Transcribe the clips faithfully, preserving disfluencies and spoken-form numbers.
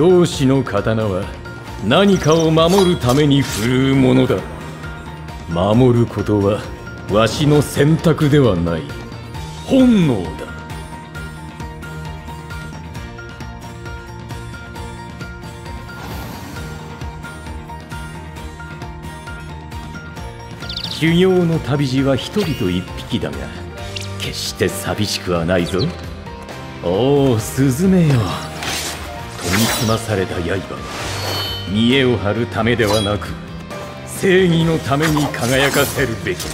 老子の刀は何かを守るために振るうものだ。守ることはわしの選択ではない、本能だ。修行の旅路は一人と一匹だが、決して寂しくはないぞ。おお、スズメよ。研ぎ澄まされた刃は見栄を張るためではなく、正義のために輝かせるべきだ。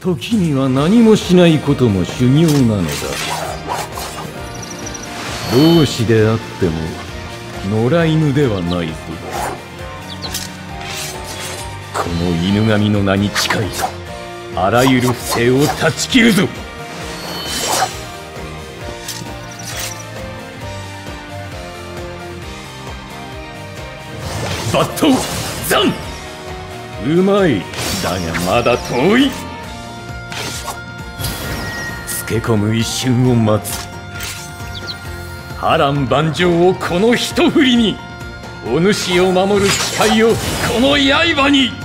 時には何もしないことも修行なのだ。老子であっても野良犬ではないぞ。この犬神の名に近い、あらゆる不正を断ち切るぞ。バットザン、うまい。だがまだ遠い。つけ込む一瞬を待つ。波乱万丈をこの一振りに、お主を守る誓いをこの刃に。